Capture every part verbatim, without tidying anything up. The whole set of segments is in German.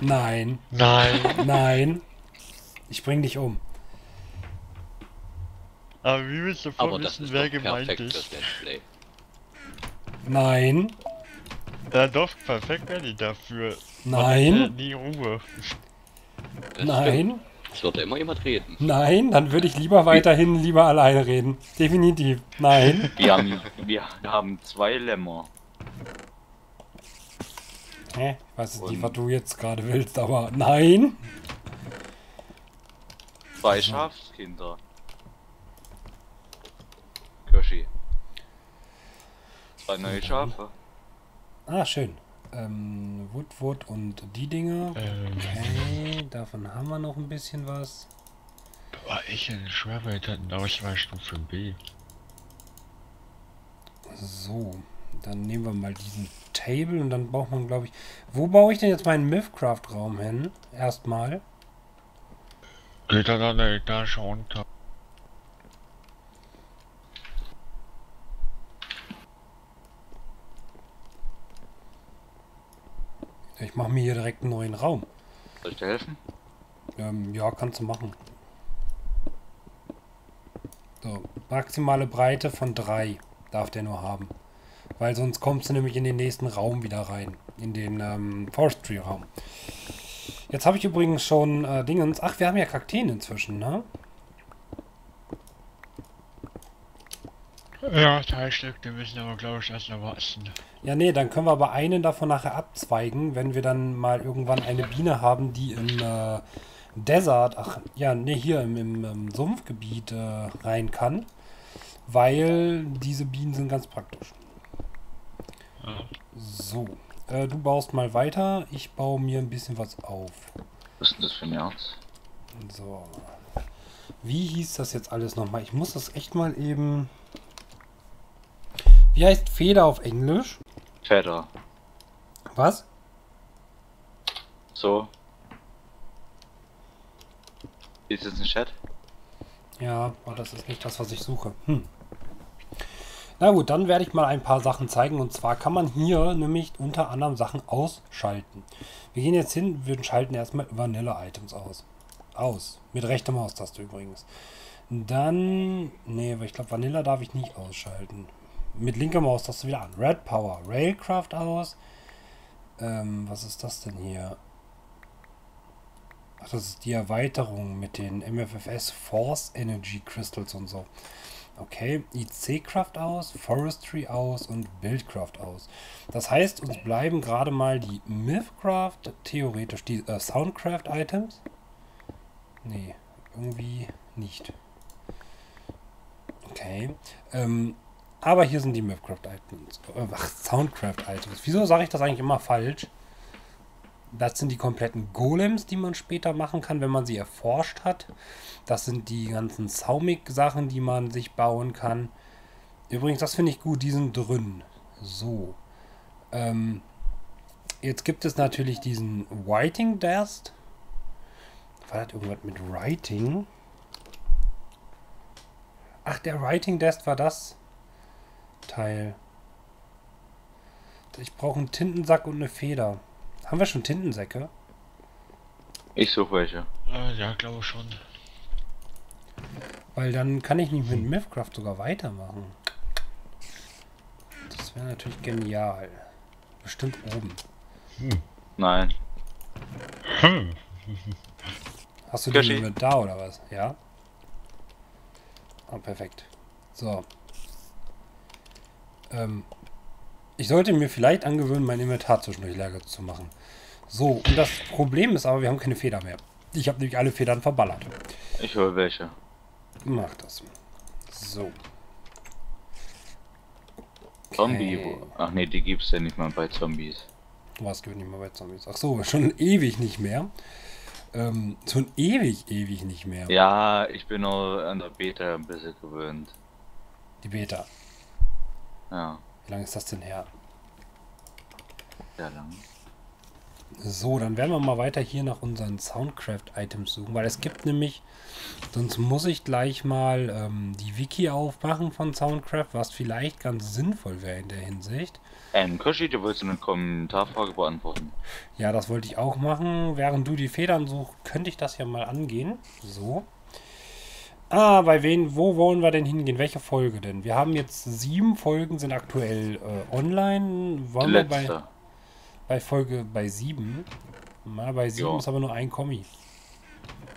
Nein. Nein. Nein. Ich bring dich um. Aber wie willst du vorher wissen, wer gemeint ist? Nein. Ja doch, perfekt wäre die dafür. Nein. Nie Ruhe. Nein. Es wird immer jemand reden. Nein, dann würde ich lieber weiterhin lieber alleine reden. Definitiv. Nein. Wir haben, wir haben zwei Lämmer. Hä? Ich weiß nicht, was du jetzt gerade willst, aber nein. Zwei Schafskinder. Kirschi. Zwei neue Schafe. Ah, schön. Ähm, Woodwood und die Dinger. Ähm. Okay, davon haben wir noch ein bisschen was. Boah, ich in Schwerwelt hatten Auswahlstufe B. So, dann nehmen wir mal diesen Table und dann braucht man, glaube ich... Wo baue ich denn jetzt meinen Mythcraft-Raum hin? Erstmal. Geht dann an der Etage runter. Ich mache mir hier direkt einen neuen Raum. Soll ich dir helfen? Ähm, ja, kannst du machen. So, maximale Breite von drei darf der nur haben. Weil sonst kommst du nämlich in den nächsten Raum wieder rein. In den ähm, Forestry-Raum. Jetzt habe ich übrigens schon äh, Dingens... Ach, wir haben ja Kakteen inzwischen, ne? Ja, Teilstück, die müssen aber, glaube ich, erst noch warten. Ja, nee, dann können wir aber einen davon nachher abzweigen, wenn wir dann mal irgendwann eine Biene haben, die im äh, Desert, ach ja, nee, hier im, im, im Sumpfgebiet äh, rein kann, weil diese Bienen sind ganz praktisch. Ja. So, äh, du baust mal weiter, ich baue mir ein bisschen was auf. Was ist denn das für ein Herz? So, wie hieß das jetzt alles nochmal? Ich muss das echt mal eben... Wie heißt Feder auf Englisch? Feather. Was? So. Ist es ein Chat? Ja, aber das ist nicht das, was ich suche. Hm. Na gut, dann werde ich mal ein paar Sachen zeigen. Und zwar kann man hier nämlich unter anderem Sachen ausschalten. Wir gehen jetzt hin, wir schalten erstmal Vanille-Items aus. Aus. Mit rechter Maustaste übrigens. Dann... Nee, ich glaube, Vanilla darf ich nicht ausschalten. Mit linker Maus tast du wieder an. Red Power, Railcraft aus. Ähm, was ist das denn hier? Ach, das ist die Erweiterung mit den M F F S Force Energy Crystals und so. Okay, I C-Craft aus, Forestry aus und Buildcraft aus. Das heißt, uns bleiben gerade mal die Mythcraft, theoretisch die äh, Soundcraft Items. Nee, irgendwie nicht. Okay, ähm, aber hier sind die Mythcraft-Items. Ach, Soundcraft-Items. Wieso sage ich das eigentlich immer falsch? Das sind die kompletten Golems, die man später machen kann, wenn man sie erforscht hat. Das sind die ganzen Saumig-Sachen, die man sich bauen kann. Übrigens, das finde ich gut, die sind drin. So. Ähm, jetzt gibt es natürlich diesen Writing Desk. War das irgendwas mit Writing? Ach, der Writing Desk war das Teil. Ich brauche einen Tintensack und eine Feder. Haben wir schon Tintensäcke? Ich suche welche. Äh, ja, glaube schon. Weil dann kann ich nicht mit Mythcraft sogar weitermachen. Das wäre natürlich genial. Bestimmt oben. Hm. Nein. Hm. Hast du den mit da oder was? Ja. Ah, perfekt. So. Ähm, ich sollte mir vielleicht angewöhnen, mein Inventar zwischendurch leer zu machen. So, und das Problem ist aber, wir haben keine Feder mehr. Ich habe nämlich alle Federn verballert. Ich hole welche. Mach das. So. Okay. Zombie. Ach nee, die gibt's ja nicht mal bei Zombies. Was gibt es nicht mal bei Zombies? Ach so, schon ewig nicht mehr. Ähm, schon ewig, ewig nicht mehr. Ja, ich bin auch an der Beta ein bisschen gewöhnt. Die Beta. Ja. Wie lange ist das denn her? Sehr lang. So, dann werden wir mal weiter hier nach unseren Soundcraft-Items suchen, weil es gibt nämlich, sonst muss ich gleich mal ähm, die Wiki aufmachen von Soundcraft, was vielleicht ganz sinnvoll wäre in der Hinsicht. Ähm, Koshi, du wolltest eine Kommentarfrage beantworten. Ja, das wollte ich auch machen. Während du die Federn suchst, könnte ich das ja mal angehen. So. Ah, bei wen, wo wollen wir denn hingehen? Welche Folge denn? Wir haben jetzt sieben Folgen, sind aktuell äh, online. Wollen wir bei... Bei Folge bei sieben. Mal bei sieben jo. Ist aber nur ein Kommi.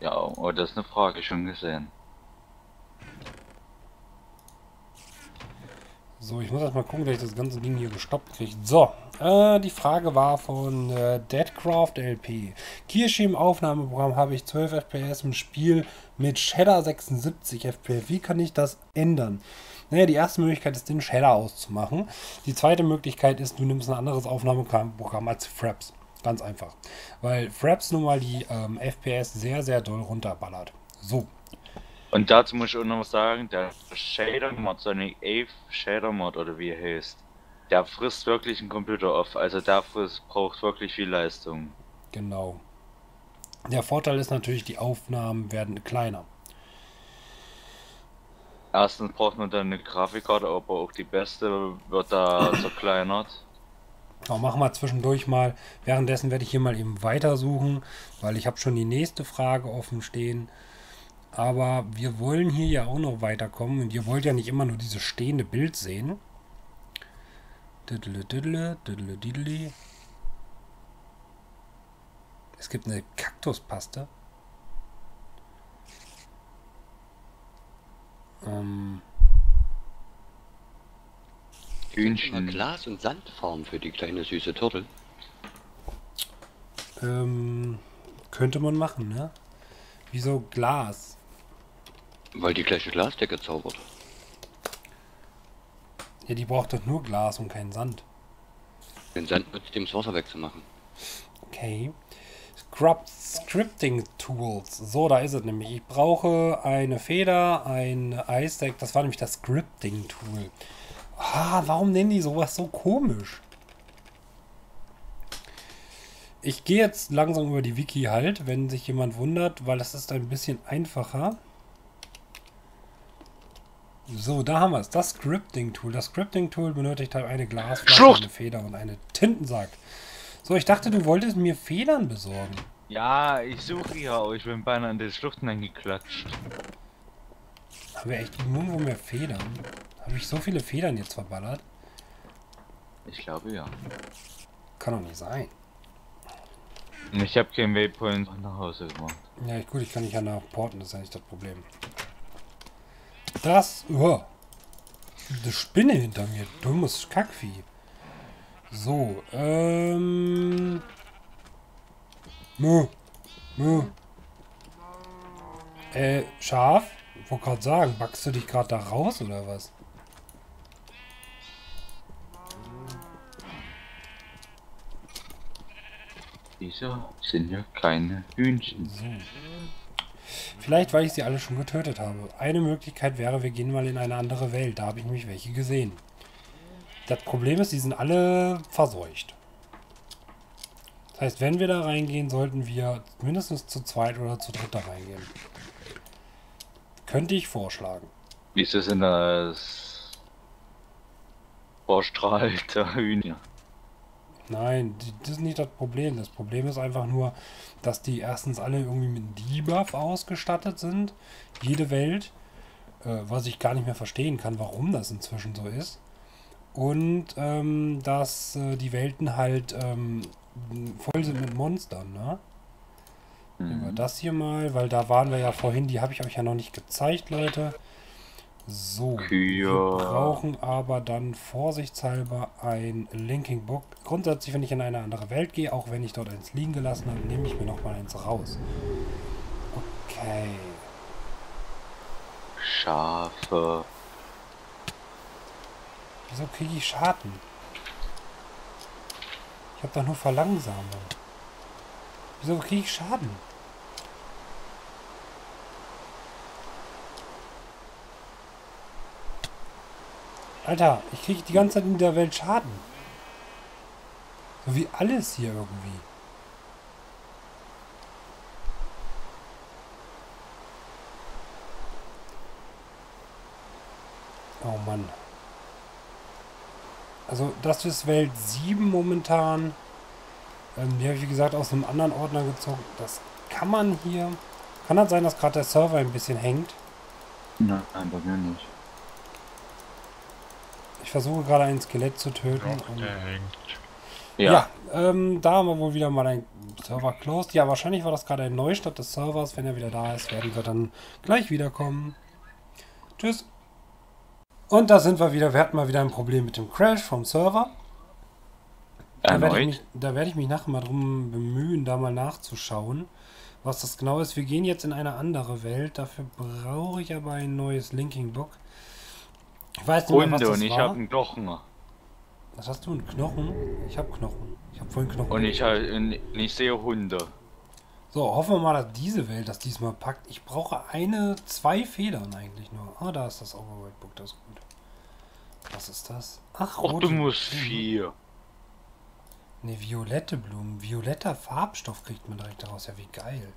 Ja, oh, das ist eine Frage, schon gesehen. So, ich muss erstmal gucken, dass ich das ganze Ding hier gestoppt kriege. So, äh, die Frage war von äh, Deadcraft L P. Kirschi im Aufnahmeprogramm habe ich zwölf F P S im Spiel mit Shader sechsundsiebzig F P S. Wie kann ich das ändern? Naja, die erste Möglichkeit ist, den Shader auszumachen. Die zweite Möglichkeit ist, du nimmst ein anderes Aufnahmeprogramm als Fraps. Ganz einfach. Weil Fraps nun mal die ähm, F P S sehr, sehr doll runterballert. So. Und dazu muss ich auch noch was sagen, der Shader-Mod, Sonic Ave Shader-Mod oder wie er heißt, der frisst wirklich einen Computer auf. Also der frisst, braucht wirklich viel Leistung. Genau. Der Vorteil ist natürlich, die Aufnahmen werden kleiner. Erstens braucht man dann eine Grafikkarte, aber auch die beste wird da zerkleinert. So, machen wir zwischendurch mal. Währenddessen werde ich hier mal eben weitersuchen, weil ich habe schon die nächste Frage offen stehen. Aber wir wollen hier ja auch noch weiterkommen und ihr wollt ja nicht immer nur dieses stehende Bild sehen. Diddle diddle, diddle diddle. Es gibt eine Kaktuspaste. Ähm. Hühnchen. Glas- und Sandfarm für die kleine süße Turtle. Ähm, könnte man machen, ne? Wieso Glas? Weil die gleiche Glasdecke zaubert. Ja, die braucht doch nur Glas und keinen Sand. Den Sand mit dem Wasser wegzumachen. Okay. Scripting Tools. So, da ist es nämlich. Ich brauche eine Feder, ein Eisdeck. Das war nämlich das Scripting Tool. Ah, warum nennen die sowas so komisch? Ich gehe jetzt langsam über die Wiki halt, wenn sich jemand wundert, weil das ist ein bisschen einfacher. So, da haben wir es. Das Scripting Tool. Das Scripting Tool benötigt halt eine Glasflasche, eine Feder und einen Tintensack. So, ich dachte, du wolltest mir Federn besorgen. Ja, ich suche hier auch. Ich bin beinahe an den Schluchten eingeklatscht. Haben wir echt nirgendwo mehr Federn? Habe ich so viele Federn jetzt verballert? Ich glaube ja. Kann doch nicht sein. Ich habe keinen Waypoint nach Hause gemacht. Ja, gut, ich kann nicht ja nachporten, das ist ja nicht das Problem. Das, oh, eine Spinne hinter mir, dummes Kackvieh. So, ähm... Mö, mö. Äh, Schaf? Ich wollte gerade sagen, backst du dich gerade da raus, oder was? Wieso sind hier keine Hühnchen? So. Vielleicht, weil ich sie alle schon getötet habe. Eine Möglichkeit wäre, wir gehen mal in eine andere Welt. Da habe ich mich welche gesehen. Das Problem ist, die sind alle verseucht. Das heißt, wenn wir da reingehen, sollten wir mindestens zu zweit oder zu dritt da reingehen. Könnte ich vorschlagen. Wie ist das in das verstrahlte Hühner? Nein, das ist nicht das Problem. Das Problem ist einfach nur, dass die erstens alle irgendwie mit Debuff ausgestattet sind. Jede Welt. Äh, was ich gar nicht mehr verstehen kann, warum das inzwischen so ist. Und ähm, dass äh, die Welten halt ähm, voll sind mit Monstern, ne? Mhm. Über das hier mal, weil da waren wir ja vorhin, die habe ich euch ja noch nicht gezeigt, Leute. So, ja. Wir brauchen aber dann vorsichtshalber ein Linking Book. Grundsätzlich, wenn ich in eine andere Welt gehe, auch wenn ich dort eins liegen gelassen habe, nehme ich mir nochmal eins raus. Okay. Schafe. Wieso kriege ich Schaden? Ich habe doch nur Verlangsamung. Wieso kriege ich Schaden? Alter, ich kriege die ganze Zeit in der Welt Schaden. So wie alles hier irgendwie. Oh Mann. Also das ist Welt sieben momentan. Ähm, die habe ich, wie gesagt, aus einem anderen Ordner gezogen. Das kann man hier... Kann das sein, dass gerade der Server ein bisschen hängt? Nein, bei mir nicht. Ich versuche gerade ein Skelett zu töten. Doch, der hängt. Ja, ja ähm, da haben wir wohl wieder mal einen Server closed. Ja, wahrscheinlich war das gerade ein Neustart des Servers. Wenn er wieder da ist, werden wir dann gleich wiederkommen. Tschüss. Und da sind wir wieder. Wir hatten mal wieder ein Problem mit dem Crash vom Server. Da werde ich mich, da werde ich mich nachher mal drum bemühen, da mal nachzuschauen, was das genau ist. Wir gehen jetzt in eine andere Welt. Dafür brauche ich aber ein neues Linking Book. Ich weiß nicht mehr, was das war. Und ich habe einen Knochen. Was hast du? Einen Knochen? Ich habe Knochen. Ich habe vorhin Knochen. Und ich, hab, ich sehe Hunde. So, hoffen wir mal, dass diese Welt das diesmal packt. Ich brauche eine, zwei Federn eigentlich nur. Ah, da ist das Overworld Book, das ist gut. Was ist das? Ach, Och, du musst vier. Ne, violette Blumen. Violetter Farbstoff kriegt man direkt daraus. Ja, wie geil.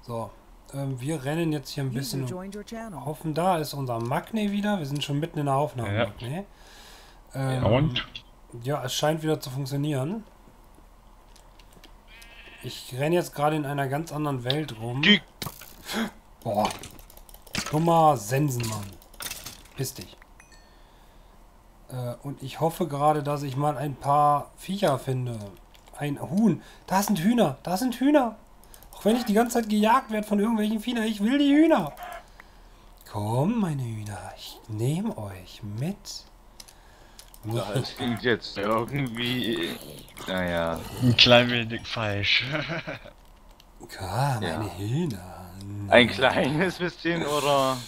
So, ähm, wir rennen jetzt hier ein bisschen und hoffen, da ist unser Magne wieder. Wir sind schon mitten in der Aufnahme. Ja. Magne. Ähm, und? Ja, es scheint wieder zu funktionieren. Ich renne jetzt gerade in einer ganz anderen Welt rum. Die. Boah. Dummer Sensenmann. Piss dich. Äh, und ich hoffe gerade, dass ich mal ein paar Viecher finde. Ein Huhn. Da sind Hühner. Da sind Hühner. Auch wenn ich die ganze Zeit gejagt werde von irgendwelchen Viechern. Ich will die Hühner. Komm, meine Hühner. Ich nehme euch mit. Das klingt jetzt irgendwie, naja, ein klein wenig falsch. Klar, meine ja. Hühner. Nein. Ein kleines bisschen, oder?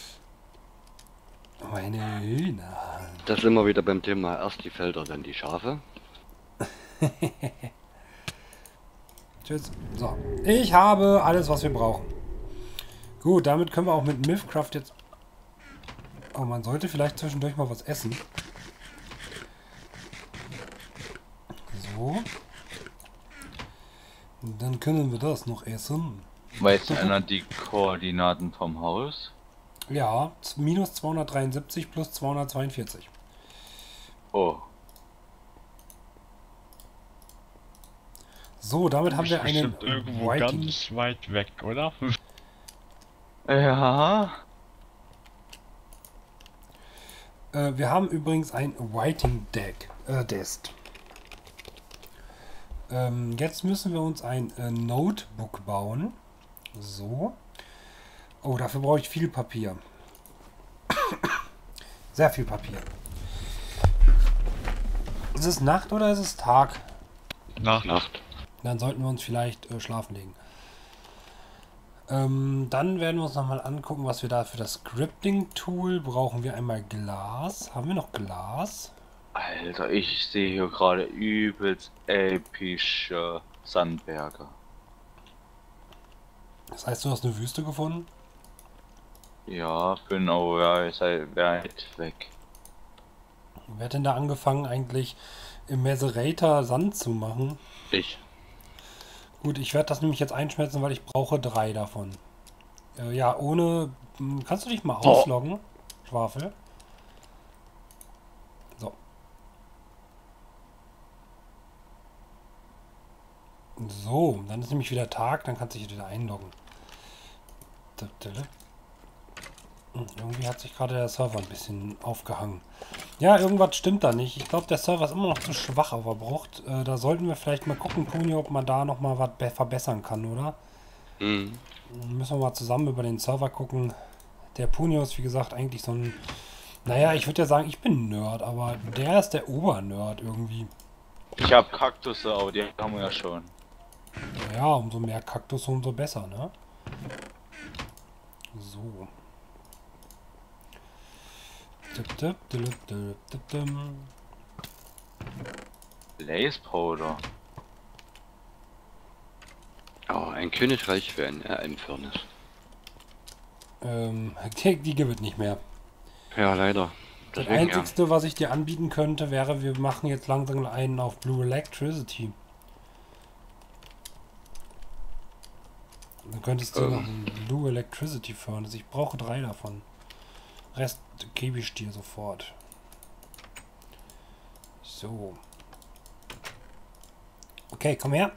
Meine Hühner. Das sind wir wieder beim Thema, erst die Felder, dann die Schafe. Tschüss. So, ich habe alles, was wir brauchen. Gut, damit können wir auch mit Mystcraft jetzt... Oh, man sollte vielleicht zwischendurch mal was essen. Dann können wir das noch essen. Weiß einer die Koordinaten vom Haus? Ja, minus zweihundertdreiundsiebzig plus zweihundertzweiundvierzig. Oh. So, damit haben wir einen... irgendwo Writing. Ganz weit weg, oder? Ja. Äh, wir haben übrigens ein Writing Deck. Äh, Desk. Jetzt müssen wir uns ein äh, Notebook bauen. So. Oh, dafür brauche ich viel Papier. Sehr viel Papier. Ist es Nacht oder ist es Tag? Nacht. Nacht. Dann sollten wir uns vielleicht äh, schlafen legen. Ähm, dann werden wir uns nochmal angucken, was wir da für das Scripting Tool brauchen. Wir einmal Glas. Haben wir noch Glas? Alter, ich sehe hier gerade übelst epische Sandberge. Das heißt, du hast eine Wüste gefunden? Ja, genau, ja, ist halt weit weg. Wer hat denn da angefangen, eigentlich im Macerator Sand zu machen? Ich. Gut, ich werde das nämlich jetzt einschmelzen, weil ich brauche drei davon. Äh, ja, ohne... Kannst du dich mal ausloggen, oh. Schwafel? So, dann ist nämlich wieder Tag, dann kannst du dich wieder einloggen. Und irgendwie hat sich gerade der Server ein bisschen aufgehangen. Ja, irgendwas stimmt da nicht. Ich glaube, der Server ist immer noch zu schwach überbraucht. Äh, da sollten wir vielleicht mal gucken, Toni, ob man da nochmal was verbessern kann, oder? Mhm. Müssen wir mal zusammen über den Server gucken. Der Punio ist, wie gesagt, eigentlich so ein... Naja, ich würde ja sagen, ich bin ein Nerd, aber der ist der Obernerd irgendwie. Ich habe Kaktusse, aber die haben wir ja schon. Ja, umso mehr Kaktus, umso besser, ne? So. Blaze Powder. Oh, ein Königreich für ein, äh, ein Firnis. Ähm, die, die gibt es nicht mehr. Ja, leider. Das Deswegen, Einzigste, ja. was ich dir anbieten könnte, wäre, wir machen jetzt langsam einen auf Blue Electricity. Dann könntest du ähm. noch einen Blue Electricity Furnace. Ich brauche drei davon. Rest gebe ich dir sofort. So. Okay, komm her.